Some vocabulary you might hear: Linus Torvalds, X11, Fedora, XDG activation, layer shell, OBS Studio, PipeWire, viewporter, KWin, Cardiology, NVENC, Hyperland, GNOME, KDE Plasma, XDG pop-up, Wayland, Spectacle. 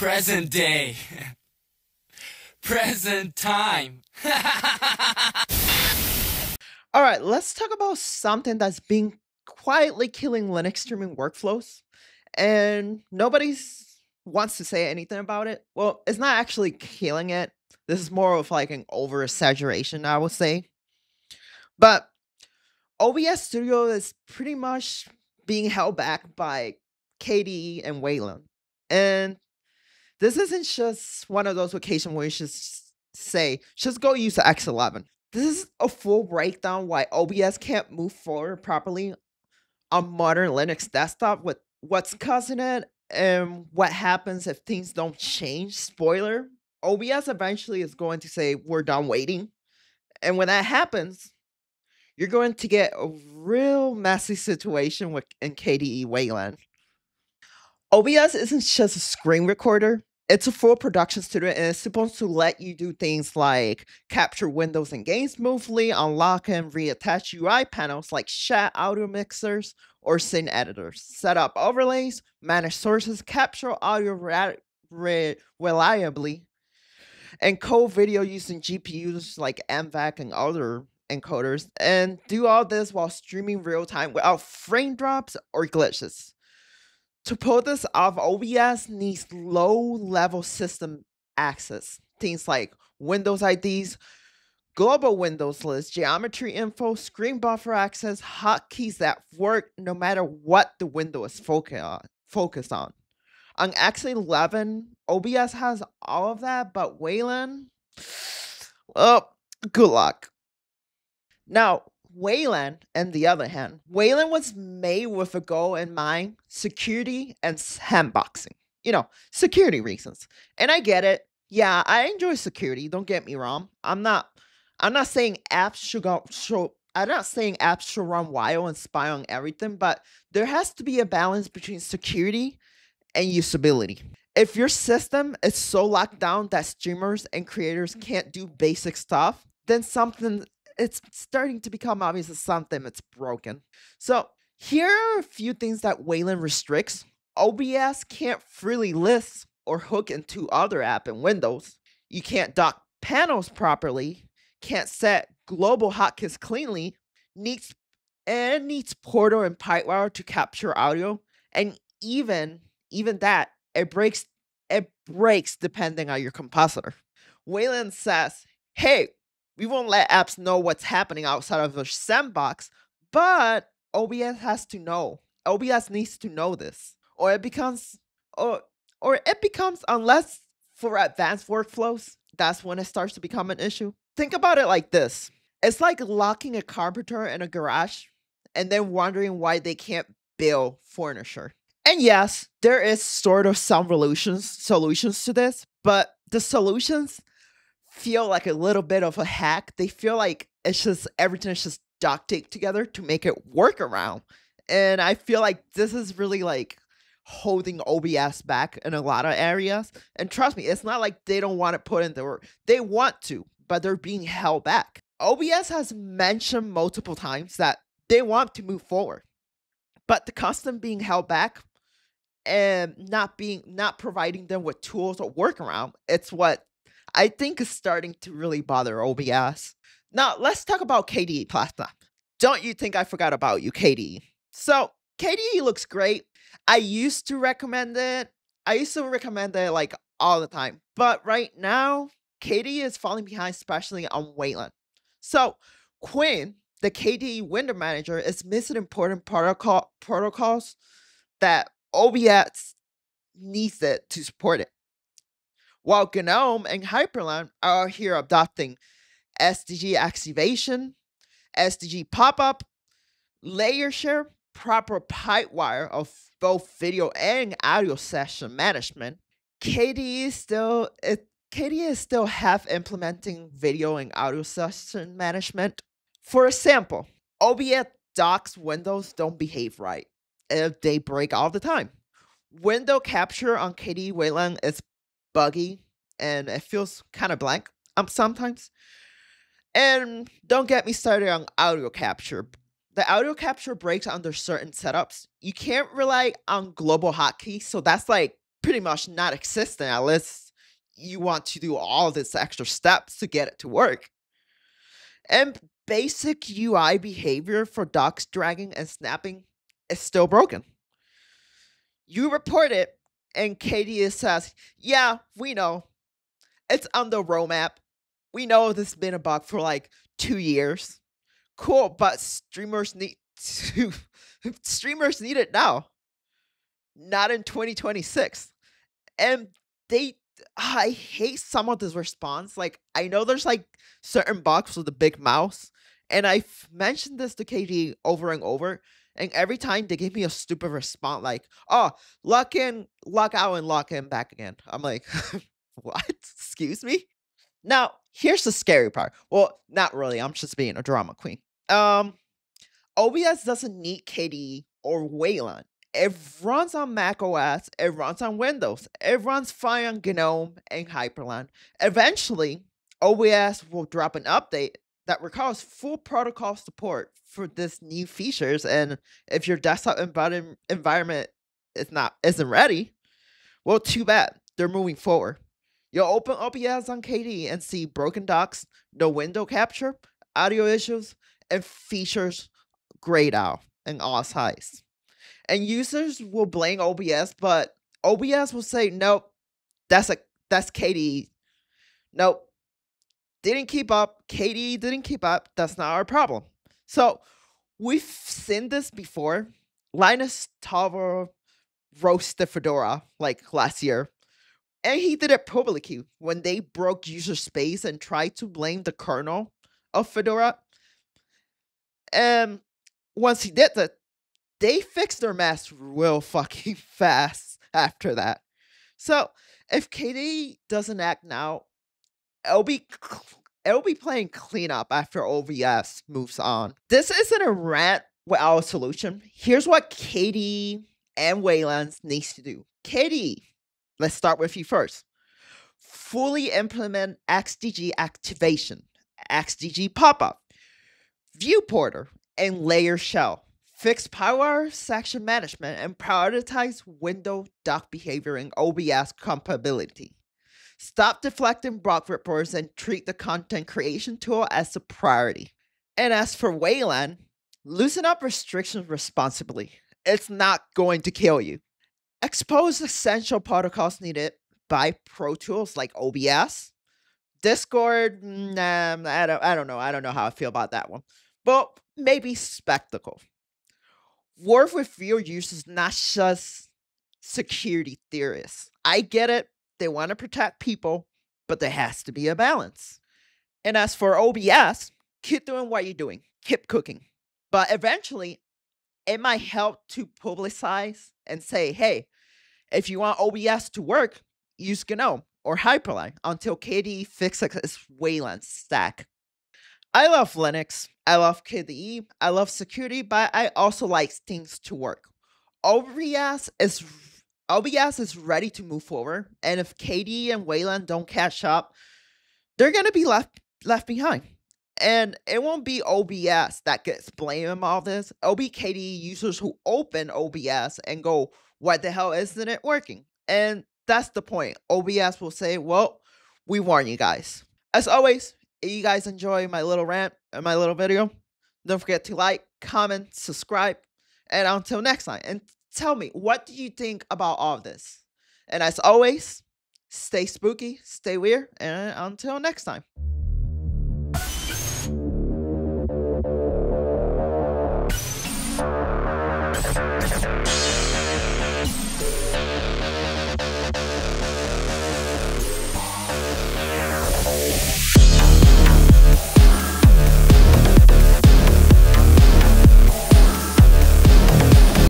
Present day. Present time. All right, let's talk about something that's been quietly killing Linux streaming workflows, and nobody wants to say anything about it. Well, it's not actually killing it. This is more of like an over-exaggeration, I would say. But OBS Studio is pretty much being held back by KDE and Wayland. And this isn't just one of those occasions where you should say, just go use the X11. This is a full breakdown why OBS can't move forward properly on modern Linux desktop with what's causing it and what happens if things don't change. Spoiler, OBS eventually is going to say, we're done waiting. And when that happens, you're going to get a real messy situation in KDE Wayland. OBS isn't just a screen recorder. It's a full production studio, and it's supposed to let you do things like capture windows and games smoothly, unlock and reattach UI panels like chat audio mixers or scene editors, set up overlays, manage sources, capture audio reliably, and code video using GPUs like NVENC and other encoders, and do all this while streaming real time without frame drops or glitches. To pull this off, OBS needs low-level system access. Things like Windows IDs, global Windows lists, geometry info, screen buffer access, hotkeys that work no matter what the window is focused on. On X11, OBS has all of that, but Wayland, oh, good luck. Now, Wayland, on the other hand, Wayland was made with a goal in mind, security and sandboxing. You know, security reasons. And I get it. Yeah, I enjoy security. Don't get me wrong. I'm not saying apps should go. I'm not saying apps should run wild and spy on everything, but there has to be a balance between security and usability. If your system is so locked down that streamers and creators can't do basic stuff, then something. It's starting to become obvious that something that's broken. So here are a few things that Wayland restricts. OBS can't freely list or hook into other app in Windows. You can't dock panels properly. Can't set global hotkeys cleanly. Needs Portal and PipeWire to capture audio. And even that, it breaks depending on your compositor. Wayland says, hey, we won't let apps know what's happening outside of the sandbox, but OBS has to know. OBS needs to know this, or it becomes, unless for advanced workflows, that's when it starts to become an issue. Think about it like this: it's like locking a carpenter in a garage, and then wondering why they can't build furniture. And yes, there is sort of some solutions to this, but the solutions feel like a little bit of a hack. They feel like it's just everything is just duct taped together to make it work around. And I feel like this is really like holding OBS back in a lot of areas. And trust me, it's not like they don't want to put in the work. They want to, but they're being held back. OBS has mentioned multiple times that they want to move forward, but the constant being held back and not providing them with tools or workaround, it's what I think it's starting to really bother OBS. Now, let's talk about KDE Plasma. Don't you think I forgot about you, KDE? So, KDE looks great. I used to recommend it like all the time. But right now, KDE is falling behind, especially on Wayland. So, KWin, the KDE window manager, is missing important protocols that OBS needs it to support it. While GNOME and Hyperland are here adopting XDG activation, XDG pop-up, layer shell, proper PipeWire of both video and audio session management, KDE is still half implementing video and audio session management. For example, OBS docs windows don't behave right. They break all the time. Window capture on KDE Wayland is buggy and it feels kind of blank sometimes. And don't get me started on audio capture. The audio capture breaks under certain setups. You can't rely on global hotkeys, so that's like pretty much not existent unless you want to do all these extra steps to get it to work. And basic UI behavior for docs dragging and snapping is still broken. You report it, and KDE says, yeah, we know. It's on the roadmap. We know this has been a bug for like 2 years. Cool, but streamers need it now. Not in 2026. And I hate some of this response. Like, I know there's like certain bugs with the big mouse, and I've mentioned this to KDE over and over, and every time they give me a stupid response like, oh, log in, log out, and log in back again. I'm like, what? Excuse me? Now, here's the scary part. Well, not really. I'm just being a drama queen. OBS doesn't need KDE or Wayland. It runs on Mac OS, it runs on Windows, it runs fine on GNOME and Hyperland. Eventually, OBS will drop an update that requires full protocol support for these new features, and if your desktop environment isn't ready, well, too bad, they're moving forward. You'll open OBS on KDE and see broken docs, no window capture, audio issues, and features grayed out in all size. And users will blame OBS, but OBS will say, nope, that's KDE. Nope, didn't keep up. KDE didn't keep up. That's not our problem. So we've seen this before. Linus Torvalds roasted Fedora like last year, and he did it publicly when they broke user space and tried to blame the kernel of Fedora. And once he did that, they fixed their mess real fucking fast after that. So if KDE doesn't act now, it'll be playing cleanup after OBS moves on. This isn't a rant with our solution. Here's what KDE and Wayland needs to do. KDE, let's start with you first. Fully implement XDG activation, XDG pop-up, viewporter, and layer shell. Fix PipeWire section management and prioritize window doc behavior and OBS compatibility. Stop deflecting bug reports and treat the content creation tool as a priority. And as for Wayland, loosen up restrictions responsibly. It's not going to kill you. Expose essential protocols needed by pro tools like OBS, Discord. I don't know. I don't know how I feel about that one. But maybe Spectacle. Work with your users, not just security theorists. I get it. They want to protect people, but there has to be a balance. And as for OBS, keep doing what you're doing. Keep cooking. But eventually, it might help to publicize and say, hey, if you want OBS to work, use GNOME or Hyperland until KDE fixes its Wayland stack. I love Linux, I love KDE, I love security, but I also like things to work. OBS is ready to move forward, and if KDE and Wayland don't catch up, they're going to be left behind. And it won't be OBS that gets blamed in all this. It'll be KDE users who open OBS and go, what the hell isn't it working? And that's the point. OBS will say, well, we warn you guys. As always, if you guys enjoy my little rant and my little video, don't forget to like, comment, subscribe, and until next time. And tell me, what do you think about all of this? And as always, stay spooky, stay weird, and until next time.